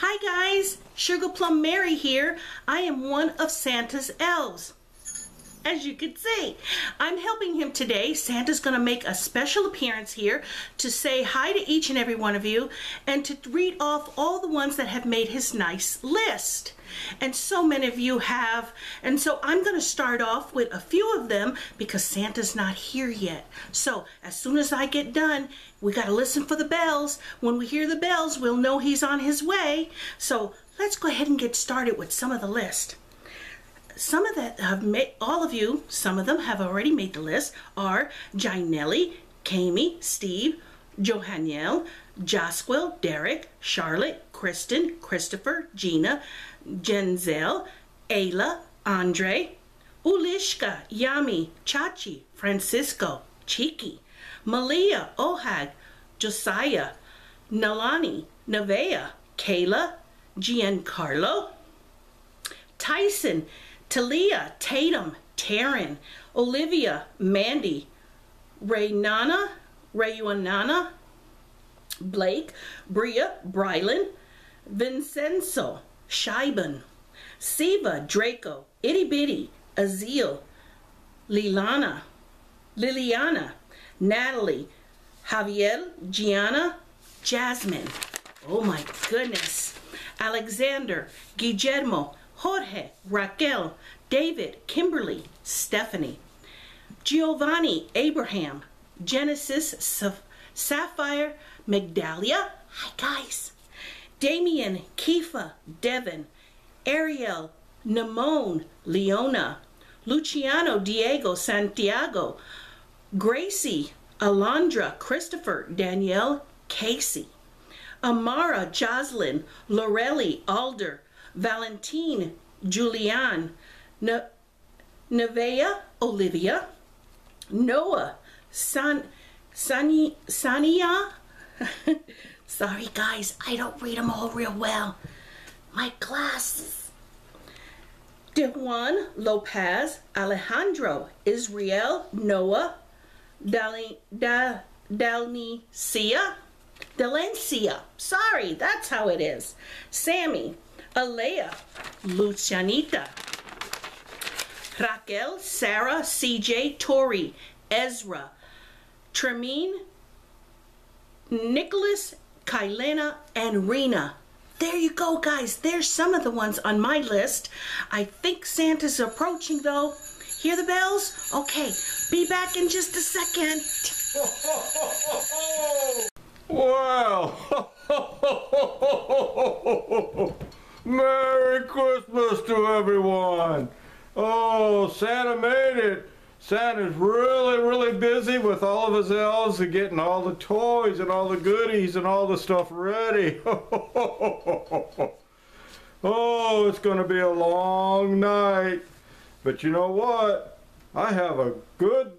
Hi guys, Sugar Plum Mary here. I am one of Santa's elves. As you can see, I'm helping him today. Santa's going to make a special appearance here to say hi to each and every one of you and to read off all the ones that have made his nice list. And so many of you have. And so I'm going to start off with a few of them because Santa's not here yet. So as soon as I get done, we got to listen for the bells. When we hear the bells, we'll know he's on his way. So let's go ahead and get started with some of the list. Some of that have made, all of you, some of them have already made the list, are Ginelli, Kami, Steve, Johanniel, Josquil, Derek, Charlotte, Kristen, Christopher, Gina, Genzel, Ayla, Andre, Ulishka, Yami, Chachi, Francisco, Chiki, Malia, Ohag, Josiah, Nalani, Nevaeh, Kayla, Giancarlo, Tyson, Talia, Tatum, Taryn, Olivia, Mandy, Raynana, Rayuanana, Blake, Bria, Brylan, Vincenzo, Shiban, Siva, Draco, Itty Bitty, Aziel, Lilana, Liliana, Natalie, Javier, Gianna, Jasmine, oh my goodness, Alexander, Guillermo, Jorge, Raquel, David, Kimberly, Stephanie, Giovanni, Abraham, Genesis, Sapphire, Migdalia, hi guys, Damian, Kifa, Devin, Ariel, Namone, Leona, Luciano, Diego, Santiago, Gracie, Alondra, Christopher, Danielle, Casey, Amara, Jocelyn, Lorelli, Alder, Valentine, Julianne, Nevaeh, Olivia, Noah, Sania, sorry guys, I don't read them all real well, my glasses, DeJuan, Lopez, Alejandro, Israel, Noah, Dalencia, sorry, that's how it is, Sammy, Alea, Lucianita, Raquel, Sarah, CJ, Tori, Ezra, Tremaine, Nicholas, Kylena, and Rena. There you go, guys. There's some of the ones on my list. I think Santa's approaching, though. Hear the bells? Okay, be back in just a second. Wow! Merry Christmas to everyone. Oh, Santa made it. Santa's really, really busy with all of his elves and getting all the toys and all the goodies and all the stuff ready. Oh, it's going to be a long night. But you know what? I have a good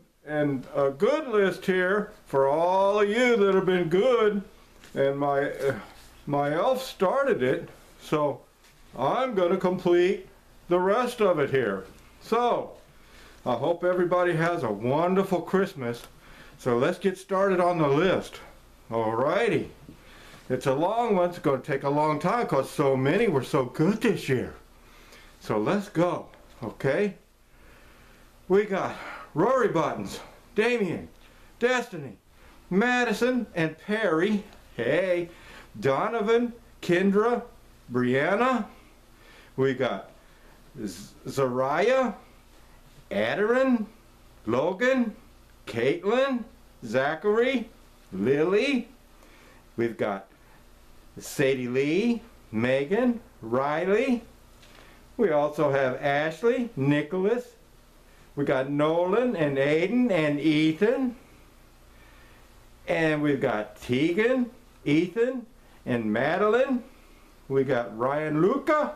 list here for all of you that have been good. And my elf started it. So I'm going to complete the rest of it here. So I hope everybody has a wonderful Christmas. So let's get started on the list. Alrighty. It's a long one. It's going to take a long time because so many were so good this year. So let's go. Okay. We got Rory Buttons, Damien, Destiny, Madison and Perry, hey, Donovan, Kendra, Brianna, we got Zariah, Adarin, Logan, Caitlin, Zachary, Lily, we've got Sadie Lee, Megan, Riley, we also have Ashley, Nicholas, we got Nolan and Aiden and Ethan, and we've got Tegan, Ethan, and Madeline. We got Ryan Luca,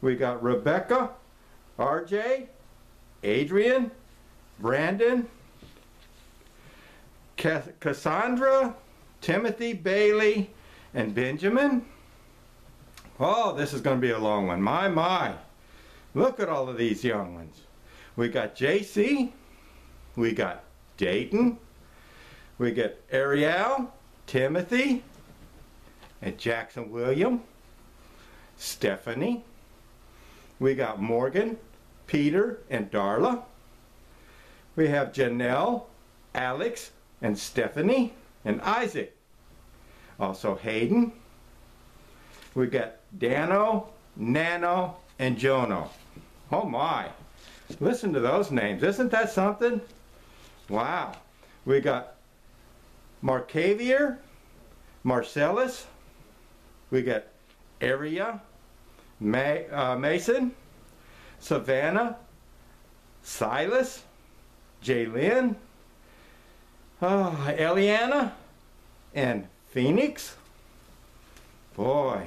we got Rebecca, RJ, Adrian, Brandon, Cassandra, Timothy, Bailey, and Benjamin. Oh, this is going to be a long one. My, my. Look at all of these young ones. We got JC, we got Dayton, we got Ariel, Timothy, and Jackson William. Stephanie. We got Morgan, Peter, and Darla. We have Janelle, Alex, and Stephanie, and Isaac. Also Hayden. We got Dano, Nano, and Jono. Oh my, listen to those names. Isn't that something? Wow. We got Marcavier, Marcellus. We got Aria, Mason, Savannah, Silas, Jaylin, Eliana, and Phoenix. Boy,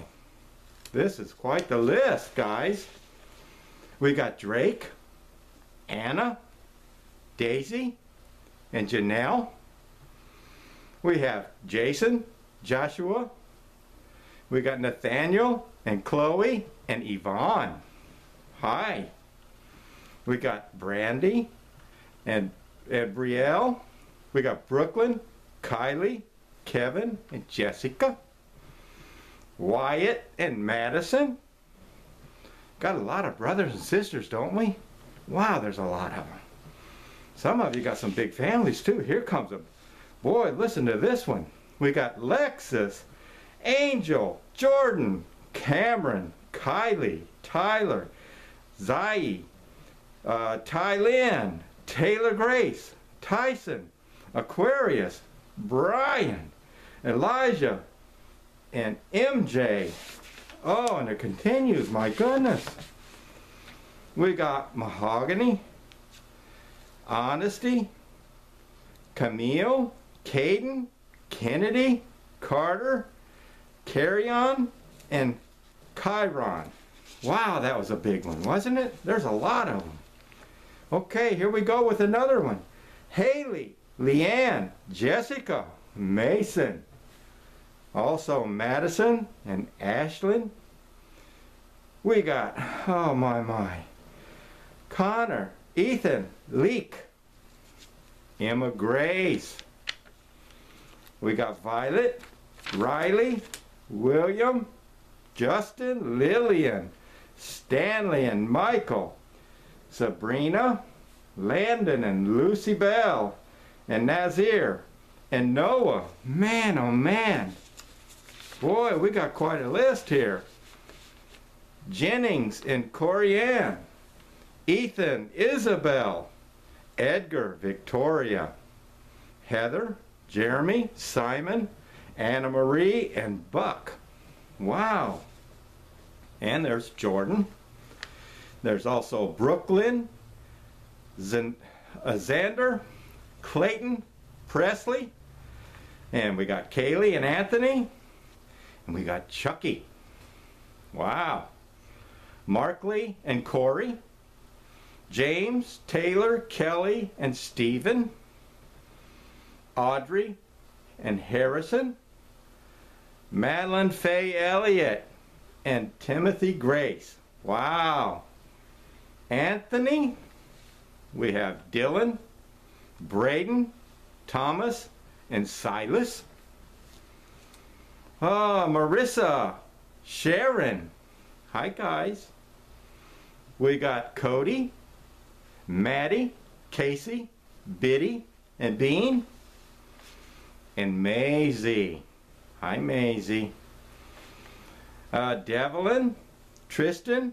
this is quite the list, guys. We got Drake, Anna, Daisy, and Janelle. We have Jason, Joshua. We got Nathaniel, and Chloe, and Yvonne. Hi. We got Brandy, and Brielle. We got Brooklyn, Kylie, Kevin, and Jessica. Wyatt, and Madison. Got a lot of brothers and sisters, don't we? Wow, there's a lot of them. Some of you got some big families too. Here comes them. Boy, listen to this one. We got Lexus, Angel, Jordan, Cameron, Kylie, Tyler, Zai, Ty Lynn, Taylor Grace, Tyson, Aquarius, Brian, Elijah, and MJ. Oh, and it continues, my goodness. We got Mahogany, Honesty, Camille, Caden, Kennedy, Carter, Carrion, and Chiron. Wow, that was a big one, wasn't it? There's a lot of them. Okay, here we go with another one. Haley, Leanne, Jessica, Mason, also Madison and Ashlyn. We got, oh my, Connor, Ethan, Leek, Emma Grace. We got Violet, Riley, William, Justin, Lillian, Stanley and Michael, Sabrina, Landon and Lucy Bell, and Nazir, and Noah. Man, oh man. Boy, we got quite a list here. Jennings and Corianne, Ethan, Isabel, Edgar, Victoria, Heather, Jeremy, Simon, Anna Marie, and Buck. Wow. And there's Jordan. There's also Brooklyn, Xander, Clayton, Presley, and we got Kaylee and Anthony, and we got Chucky. Wow. Markley and Corey, James, Taylor, Kelly, and Stephen, Audrey and Harrison, Madeline Faye Elliott, and Timothy Grace. Wow. Anthony, we have Dylan, Braden, Thomas, and Silas. Oh, Marissa, Sharon. Hi, guys. We got Cody, Maddie, Casey, Biddy, and Bean, and Maisie. Hi, Maisie. Devlin, Tristan,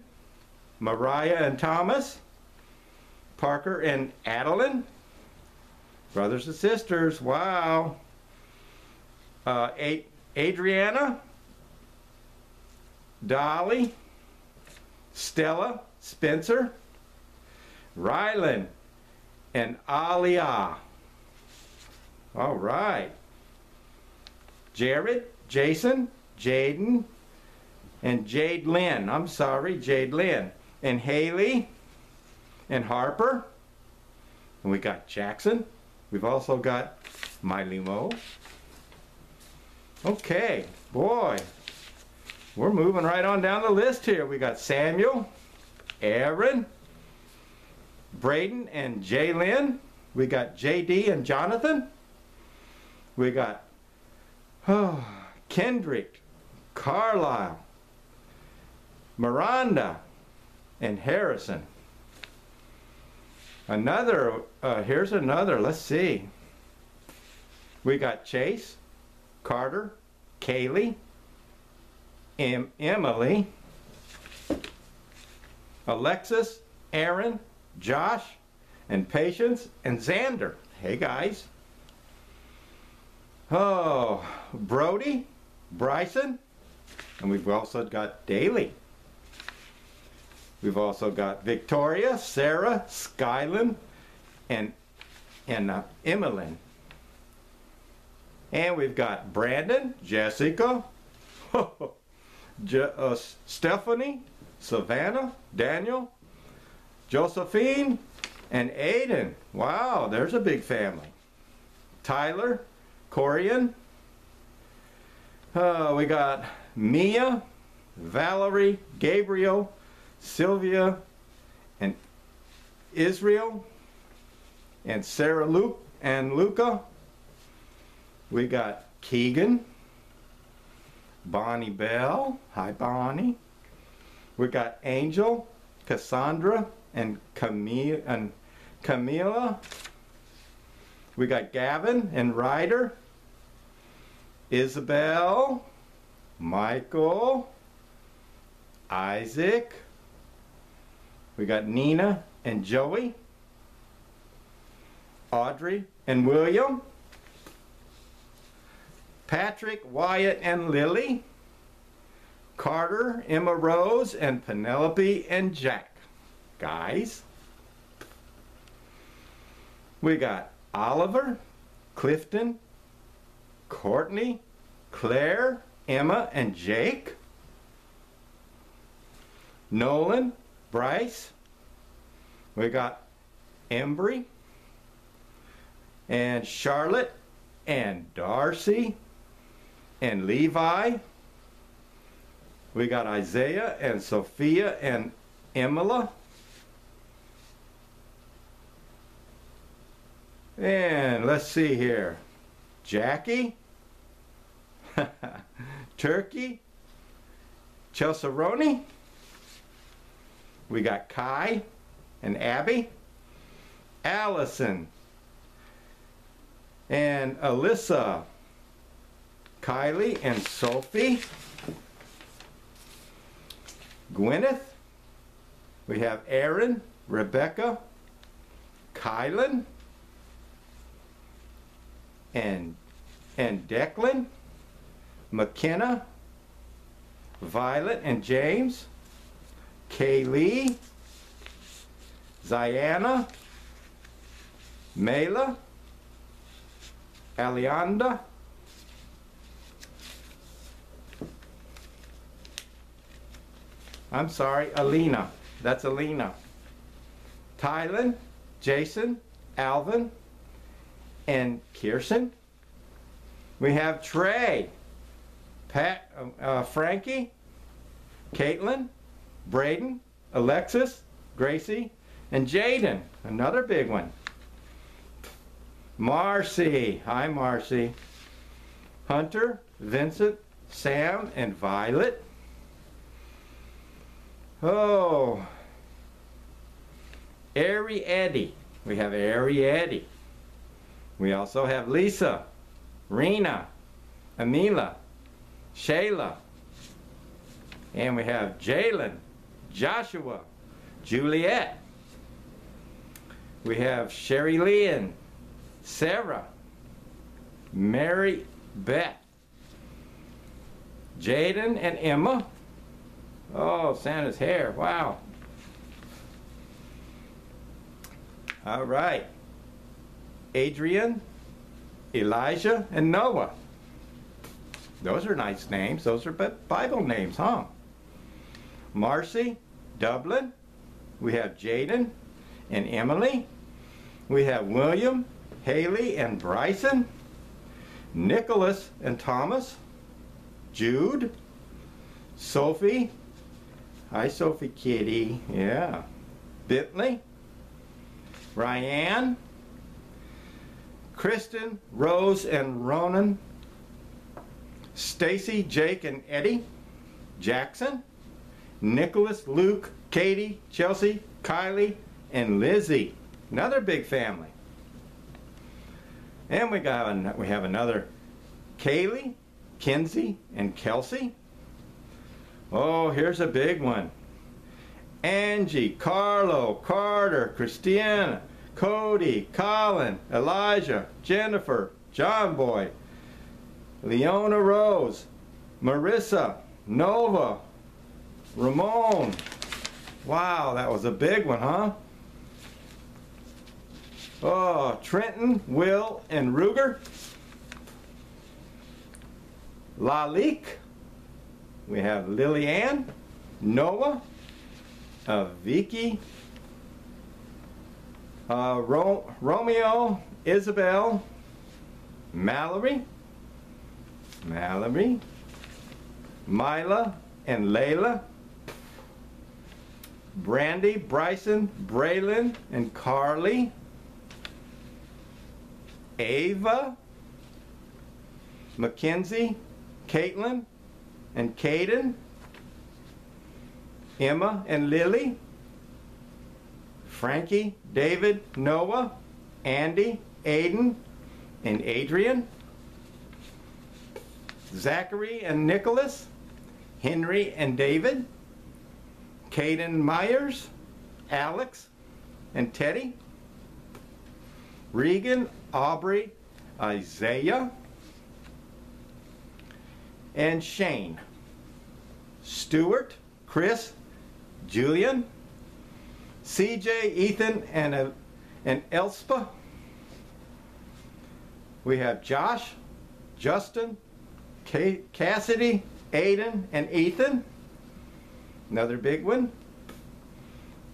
Mariah and Thomas, Parker and Adeline, brothers and sisters. Wow. Adriana, Dolly, Stella, Spencer, Rylan, and Alia. All right. Jared, Jason, Jaden, and Jade Lynn. I'm sorry, Jade Lynn. And Haley, and Harper. And we got Jackson. We've also got Miley Mo. Okay, boy. We're moving right on down the list here. We got Samuel, Aaron, Braden, and Jaylin. We got JD and Jonathan. We got Kendrick, Carlisle, Miranda and Harrison. Another, here's another, let's see. We got Chase, Carter, Kaylee, Emily, Alexis, Aaron, Josh, and Patience, and Xander. Hey guys. Oh, Brody, Bryson, and we've also got Daly. We've also got Victoria, Sarah, Skylin, and Emmeline. And we've got Brandon, Jessica, Stephanie, Savannah, Daniel, Josephine, and Aiden. Wow, there's a big family. Tyler, Corian. We got Mia, Valerie, Gabriel, Sylvia, and Israel, and Sarah, Luke, and Luca. We got Keegan, Bonnie Bell. Hi, Bonnie. We got Angel, Cassandra, and Camila. We got Gavin and Ryder, Isabel, Michael, Isaac. We got Nina and Joey, Audrey and William, Patrick, Wyatt, and Lily, Carter, Emma Rose, and Penelope and Jack. Guys, we got Oliver, Clifton, Courtney, Claire, Emma, and Jake, Nolan, Bryce. We got Embry and Charlotte and Darcy and Levi. We got Isaiah and Sophia and Emila. And let's see here. Jackie, Turkey, Chelsaroni. We got Kai and Abby, Allison and Alyssa, Kylie and Sophie, Gwyneth. We have Aaron, Rebecca, Kylan, and Declan, McKenna, Violet and James, Kaylee, Ziana, Mela, Alianda, I'm sorry, Alina, that's Alina, Tylan, Jason, Alvin, and Kirsten. We have Trey, Pat, Frankie, Caitlin, Braden, Alexis, Gracie, and Jaden. Another big one. Marcy. Hi, Marcy. Hunter, Vincent, Sam, and Violet. Oh. Ari Eddie. We have Ari Eddie. We also have Lisa, Rena, Amila, Shayla. And we have Jalen, Joshua, Juliet. We have Sherry Lynn, Sarah, Mary Beth, Jaden and Emma. Oh, Santa's hair, wow. All right. Adrian, Elijah, and Noah. Those are nice names. Those are Bible names, huh? Marcy, Dublin. We have Jaden and Emily. We have William, Haley, and Bryson. Nicholas and Thomas. Jude. Sophie. Hi, Sophie Kitty. Yeah. Bentley. Ryan. Kristen, Rose, and Ronan. Stacy, Jake, and Eddie. Jackson. Nicholas, Luke, Katie, Chelsea, Kylie, and Lizzie. Another big family. And we have another Kaylee, Kinsey, and Kelsey. Oh, here's a big one. Angie, Carlo, Carter, Christiana, Cody, Colin, Elijah, Jennifer, John Boy, Leona Rose, Marissa, Nova, Ramon. Wow, that was a big one, huh? Oh, Trenton, Will, and Ruger. Lalik. We have Lillian, Noah, Vicky, Romeo, Isabel, Mallory, Mila, and Layla, Brandy, Bryson, Braylon, and Carly, Ava, Mackenzie, Caitlin, and Caden, Emma and Lily, Frankie, David, Noah, Andy, Aiden, and Adrian, Zachary and Nicholas, Henry and David, Caden Myers, Alex, and Teddy, Regan, Aubrey, Isaiah, and Shane, Stuart, Chris, Julian, CJ, Ethan, and Elspa. We have Josh, Justin, Cassidy, Aiden, and Ethan. Another big one.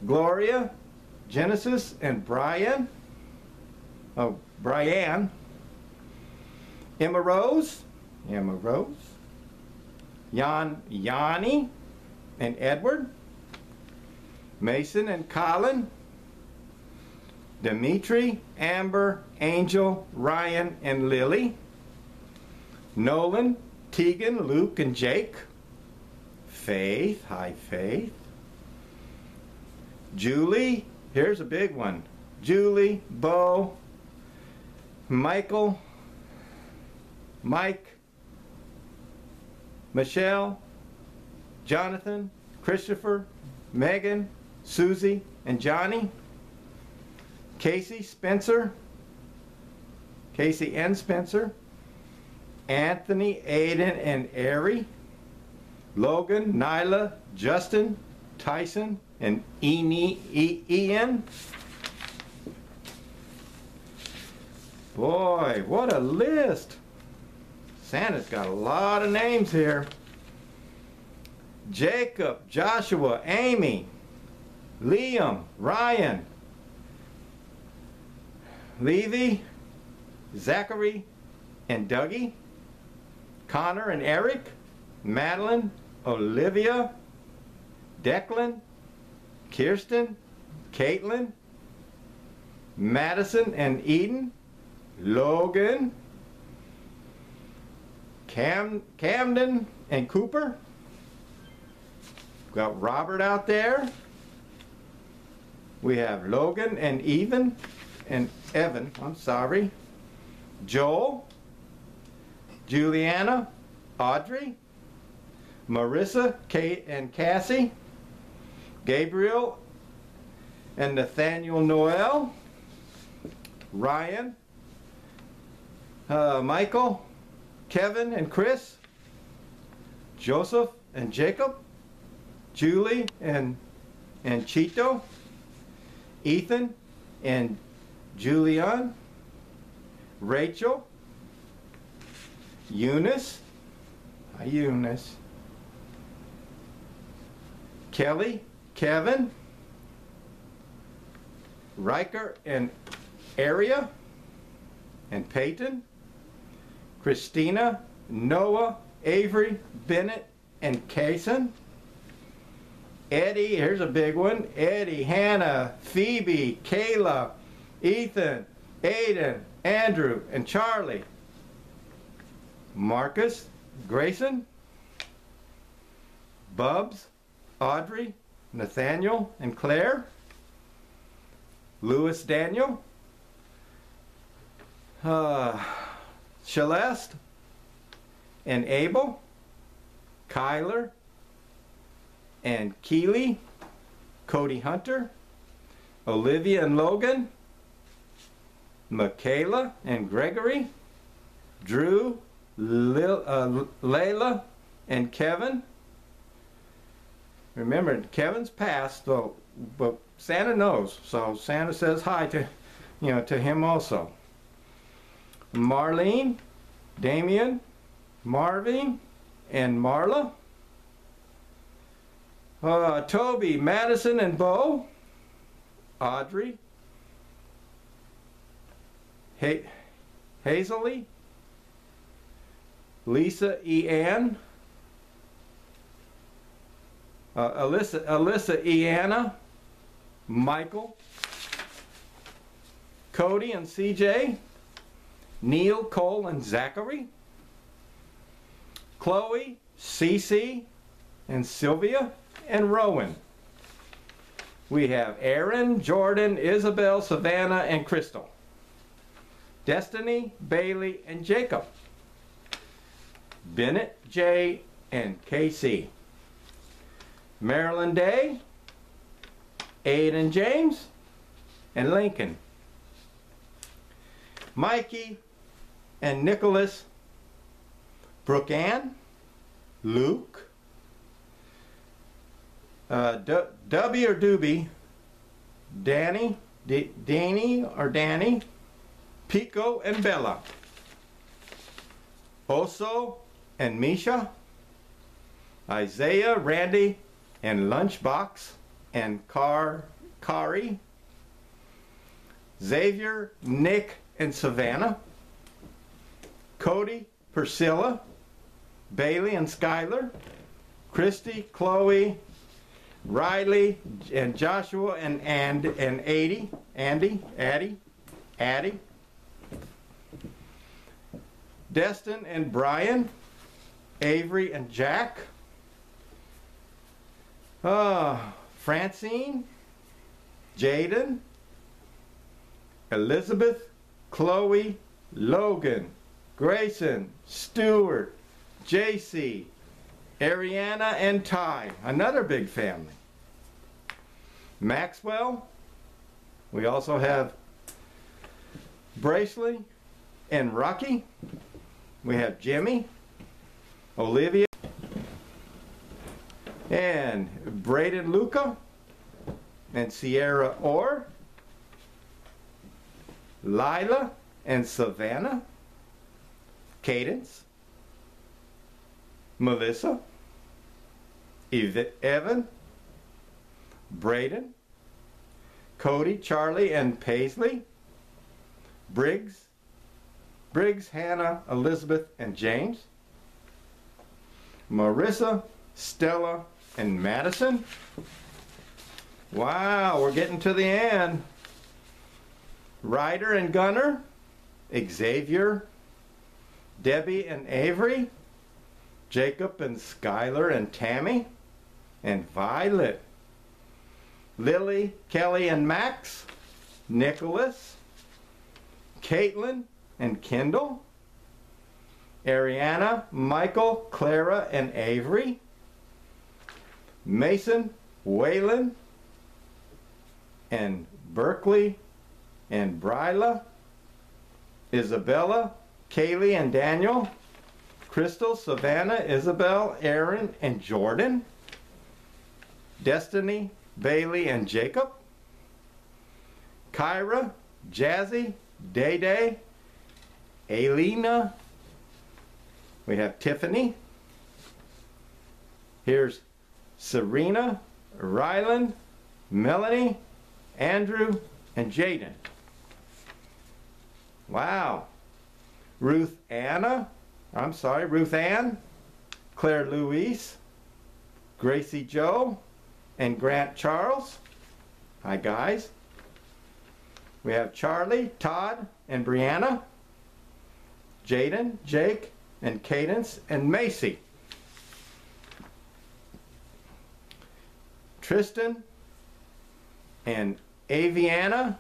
Gloria, Genesis, and Brian. Oh, Brianne. Emma Rose. Yanni and Edward. Mason and Colin. Dimitri, Amber, Angel, Ryan, and Lily. Nolan, Tegan, Luke, and Jake. Faith, hi Faith. Julie, here's a big one. Julie, Bo, Michael, Mike, Michelle, Jonathan, Christopher, Megan, Susie, and Johnny. Casey, Spencer, Casey and Spencer. Anthony, Aiden, and Ari. Logan, Nyla, Justin, Tyson, and Ian. Boy, what a list. Santa's got a lot of names here. Jacob, Joshua, Amy, Liam, Ryan, Levy, Zachary, and Dougie, Connor and Eric, Madeline, Olivia, Declan, Kirsten, Caitlin, Madison and Eden, Logan, Camden and Cooper. We've got Robert out there. We have Logan and Evan, I'm sorry. Joel, Juliana, Audrey, Marissa, Kate and Cassie, Gabriel and Nathaniel Noel, Ryan, Michael, Kevin and Chris, Joseph and Jacob, Julie and Chito, Ethan and Julian, Rachel, Eunice, Kelly, Kevin, Riker and Aria, and Peyton, Christina, Noah, Avery, Bennett, and Kaysen. Eddie, here's a big one. Eddie, Hannah, Phoebe, Kayla, Ethan, Aiden, Andrew, and Charlie. Marcus, Grayson, Bubs, Audrey, Nathaniel, and Claire, Louis Daniel, Celeste, and Abel, Kyler, and Keely, Cody Hunter, Olivia and Logan, Michaela and Gregory, Drew, Layla, and Kevin. Remember, Kevin's passed, though, but Santa knows, so Santa says hi to, you know, to him also. Marlene, Damian, Marvin, and Marla. Toby, Madison, and Bo. Audrey, Hazley, Lisa E. Ann, Alyssa E. Anna, Michael, Cody and CJ, Neil, Cole, and Zachary, Chloe, Cece, and Sylvia, and Rowan. We have Aaron, Jordan, Isabel, Savannah, and Crystal. Destiny, Bailey, and Jacob. Bennett, Jay, and KC. Marilyn Day, Aiden James, and Lincoln. Mikey and Nicholas, Brooke Ann, Luke, W or Doobie, Danny, Danny, Pico and Bella, Oso and Misha, Isaiah, Randy, and Lunchbox, and Kari, Xavier, Nick, and Savannah, Cody, Priscilla, Bailey, and Skylar, Christy, Chloe, Riley and Joshua and Addie, Destin and Brian, Avery and Jack, Francine, Jaden, Elizabeth, Chloe, Logan, Grayson, Stewart, JC, Ariana and Ty, another big family. Maxwell. We also have Bracely and Rocky. We have Jimmy, Olivia, and Braden Luca, and Sierra Orr, Lila and Savannah, Cadence, Melissa, Evan, Braden, Cody, Charlie, and Paisley, Briggs, Hannah, Elizabeth, and James, Marissa, Stella, and Madison. Wow, we're getting to the end. Ryder and Gunner, Xavier, Debbie and Avery, Jacob and Skylar and Tammy, and Violet, Lily, Kelly and Max, Nicholas, Caitlin and Kendall, Ariana, Michael, Clara and Avery, Mason, Waylon, and Berkeley, and Bryla, Isabella, Kaylee and Daniel, Crystal, Savannah, Isabel, Aaron, and Jordan, Destiny, Bailey, and Jacob, Kyra, Jazzy, Day-Day, Alina, we have Tiffany, here's Serena, Ryland, Melanie, Andrew, and Jaden. Wow. Ruth Ann, Claire Louise, Gracie Joe, and Grant Charles. Hi guys. We have Charlie, Todd, and Brianna, Jaden, Jake, and Cadence, and Macy. Tristan and Aviana,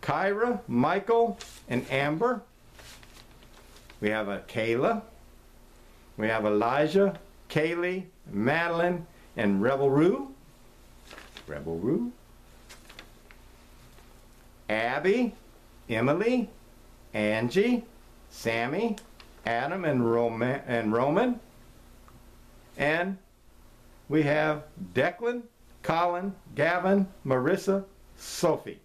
Kyra, Michael, and Amber. We have a Kayla. We have Elijah, Kaylee, Madeline, and Rebel Roo. Rebel Roo. Abby, Emily, Angie, Sammy, Adam, and Roman. And we have Declan, Colin, Gavin, Marissa, Sophie.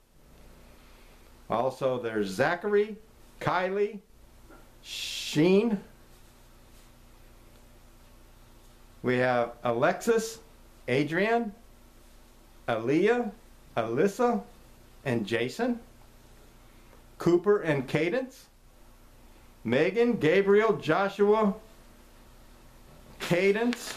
Also there's Zachary, Kylie, Sheen. We have Alexis, Adrian, Aaliyah, Alyssa, and Jason. Cooper and Cadence. Megan, Gabriel, Joshua, Cadence.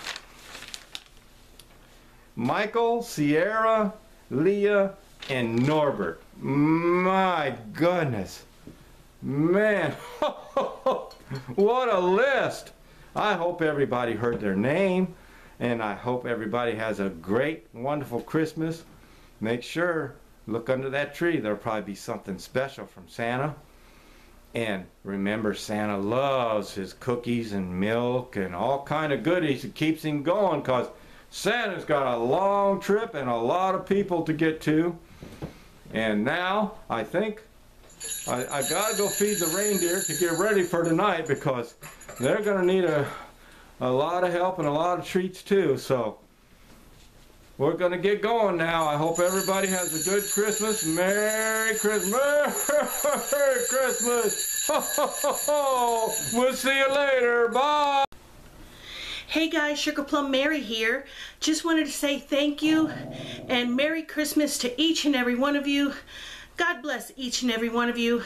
Michael, Sierra, Leah, and Norbert. My goodness. Man, what a list. I hope everybody heard their name, and I hope everybody has a great, wonderful Christmas. Make sure, look under that tree. There'll probably be something special from Santa. And remember, Santa loves his cookies and milk and all kind of goodies. It keeps him going because Santa's got a long trip and a lot of people to get to. And now I think I gotta go feed the reindeer to get ready for tonight, because they're gonna need a lot of help and a lot of treats too. So we're gonna get going now. I hope everybody has a good Christmas. Merry Christmas. Merry Christmas. Ho, ho, ho, ho. We'll see you later. Bye. Hey guys, Sugar Plum Mary here. Just wanted to say thank you and Merry Christmas to each and every one of you. God bless each and every one of you.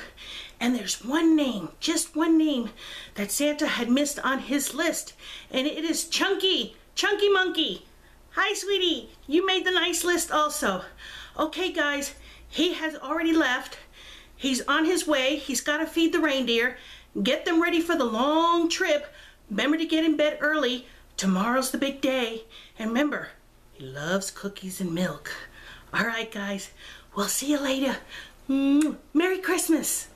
And there's one name, just one name, that Santa had missed on his list, and it is Chunky, Chunky Monkey. Hi sweetie, you made the nice list also. Okay guys, he has already left. He's on his way. He's gotta feed the reindeer, get them ready for the long trip. Remember to get in bed early. Tomorrow's the big day. And remember, he loves cookies and milk. All right, guys. We'll see you later. Merry Christmas.